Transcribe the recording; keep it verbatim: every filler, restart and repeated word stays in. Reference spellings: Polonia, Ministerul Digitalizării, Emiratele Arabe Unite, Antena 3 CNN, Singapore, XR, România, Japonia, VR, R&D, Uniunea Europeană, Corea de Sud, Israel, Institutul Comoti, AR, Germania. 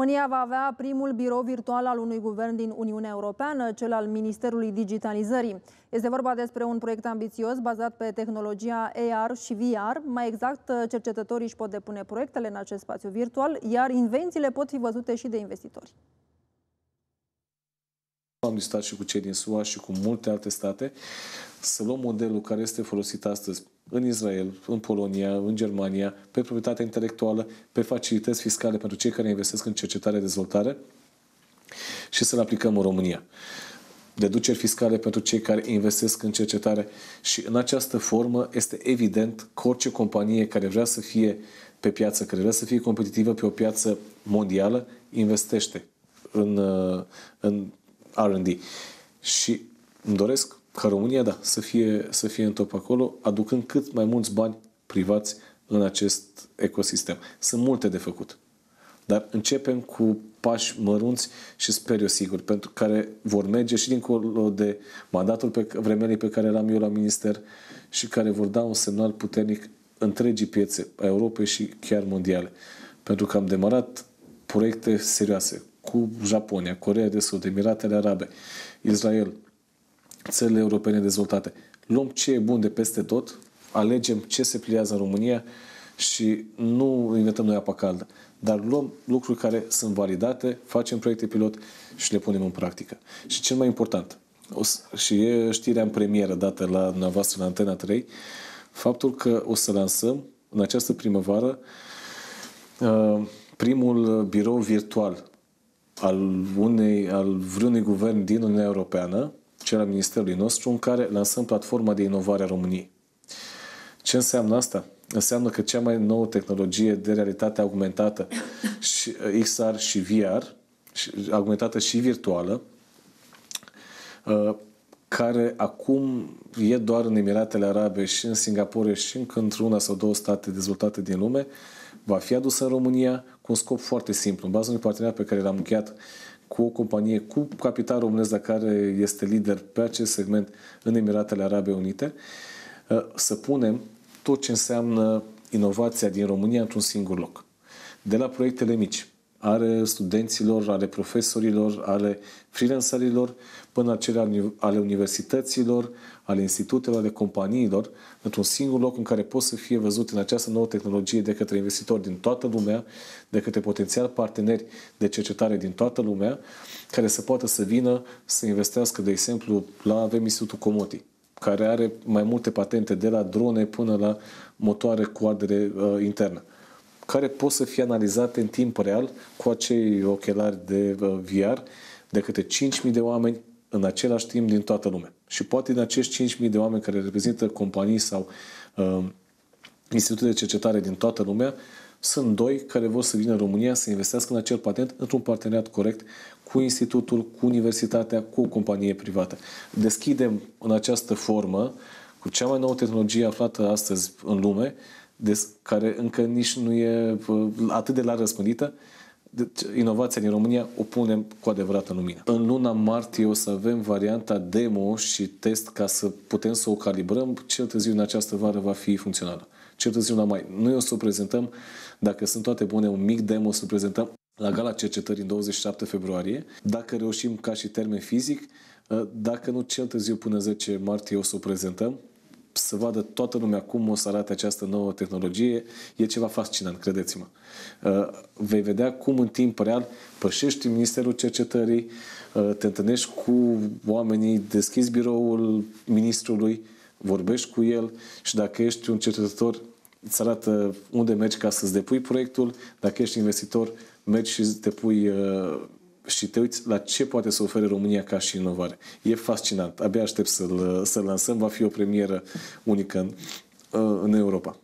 România va avea primul birou virtual al unui guvern din Uniunea Europeană, cel al Ministerului Digitalizării. Este vorba despre un proiect ambițios bazat pe tehnologia A R și V R. Mai exact, cercetătorii își pot depune proiectele în acest spațiu virtual, iar invențiile pot fi văzute și de investitori. Am discutat și cu cei din S U A și cu multe alte state să luăm modelul care este folosit astăzi în Israel, în Polonia, în Germania, pe proprietatea intelectuală, pe facilități fiscale pentru cei care investesc în cercetare, dezvoltare și să-l aplicăm în România. Deduceri fiscale pentru cei care investesc în cercetare și în această formă este evident că orice companie care vrea să fie pe piață, care vrea să fie competitivă pe o piață mondială, investește în, în R and D. Și îmi doresc ca România, da, să fie, să fie în top acolo, aducând cât mai mulți bani privați în acest ecosistem. Sunt multe de făcut. Dar începem cu pași mărunți și sper eu sigur, pentru care vor merge și dincolo de mandatul pe, vremelnic pe care l-am eu la minister și care vor da un semnal puternic întregii piețe a Europei și chiar mondiale. Pentru că am demarat proiecte serioase cu Japonia, Corea de Sud, Emiratele Arabe, Israel, țările europene dezvoltate. Luăm ce e bun de peste tot, alegem ce se pliază în România și nu inventăm noi apa caldă, dar luăm lucruri care sunt validate, facem proiecte pilot și le punem în practică. Și cel mai important, o să, și e știrea în premieră dată la dumneavoastră la Antena trei, faptul că o să lansăm în această primăvară primul birou virtual al, unei, al vreunui guvern din Uniunea Europeană, cel al Ministerului nostru, în care lansăm platforma de inovare a României. Ce înseamnă asta? Înseamnă că cea mai nouă tehnologie de realitate augmentată, X R și V R, augmentată și virtuală, care acum e doar în Emiratele Arabe și în Singapore și încă într-una sau două state dezvoltate din lume, va fi adusă în România cu un scop foarte simplu. În baza unui parteneriat pe care l-am încheiat cu o companie cu capital românesc, care este lider pe acest segment în Emiratele Arabe Unite, să punem tot ce înseamnă inovația din România într-un singur loc. De la proiectele mici, ale studenților, ale profesorilor, ale freelancerilor, până la cele ale universităților, ale institutelor, ale companiilor, într-un singur loc în care pot să fie văzute în această nouă tehnologie de către investitori din toată lumea, de către potențial parteneri de cercetare din toată lumea, care să poată să vină să investească, de exemplu, la avem Institutul Comoti, care are mai multe patente de la drone până la motoare cu ardere uh, internă, care pot să fie analizate în timp real cu acei ochelari de V R de către cinci mii de oameni în același timp din toată lumea. Și poate din acești cinci mii de oameni care reprezintă companii sau uh, institute de cercetare din toată lumea, sunt doi care vor să vină în România să investească în acel patent într-un parteneriat corect cu institutul, cu universitatea, cu o companie privată. Deschidem în această formă cu cea mai nouă tehnologie aflată astăzi în lume, Des, care încă nici nu e atât de larg răspândită, deci inovația din România o punem cu adevărat în lumină. În luna martie o să avem varianta demo și test ca să putem să o calibrăm, cel târziu în această vară va fi funcțională. Cel târziu la mai. Noi o să o prezentăm, dacă sunt toate bune, un mic demo o să o prezentăm la Gala Cercetării în douăzeci și șapte februarie, dacă reușim ca și termen fizic, dacă nu cel târziu până zece martie o să o prezentăm, să vadă toată lumea cum o să arate această nouă tehnologie. E ceva fascinant, credeți-mă. Vei vedea cum în timp real pășești în Ministerul Cercetării, te întâlnești cu oamenii, deschizi biroul ministrului, vorbești cu el și dacă ești un cercetător, îți arată unde mergi ca să-ți depui proiectul, dacă ești investitor, mergi și depui și te uiți la ce poate să ofere România ca și inovare. E fascinant. Abia aștept să-l să-l lansăm. Va fi o premieră unică în, în Europa.